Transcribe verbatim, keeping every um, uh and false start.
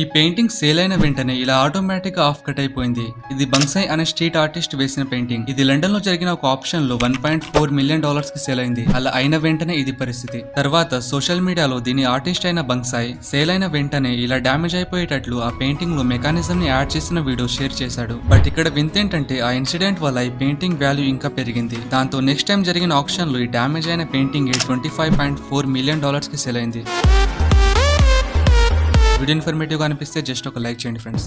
ఈ painting sale అయిన వెంటనే ఇలా ఆటోమేటిక్ గా ఆఫ్ కట్ అయిపోయింది. ఇది బంక్సై అనే స్ట్రీట్ ఆర్టిస్ట్ వేసిన పెయింటింగ్. ఇది లండన్ లో జరిగిన ఒక ఆప్షన్ లో one point four million dollars కి సేల్ అయింది. అలా అయిన వెంటనే ఇది పరిస్థితి. తర్వాత సోషల్ మీడియాలో దీని ఆర్టిస్ట్ అయిన బంక్సై సేల్ అయిన వెంటనే ఇలా డ్యామేజ్ అయిపోయేటట్లు ఆ పెయింటింగ్ లో మెకానిజం ని యాడ్ చేసిన వీడియో షేర్ చేశాడు. బట్ ఇక్కడ వింతేంటంటే ఆ ఇన్సిడెంట్ వల్ల ఈ పెయింటింగ్ వాల్యూ ఇంకా పెరిగింది. దాంతో నెక్స్ట్ టైం జరిగిన ఆప్షన్ లో ఈ డ్యామేజ్ అయిన painting twenty five point four million dollars కి సేల్ అయింది. వీడియో ఇన్ఫర్మేటివ్ గా అనిపిస్తే జస్ట్ ఒక లైక్ చేయండి ఫ్రెండ్స్.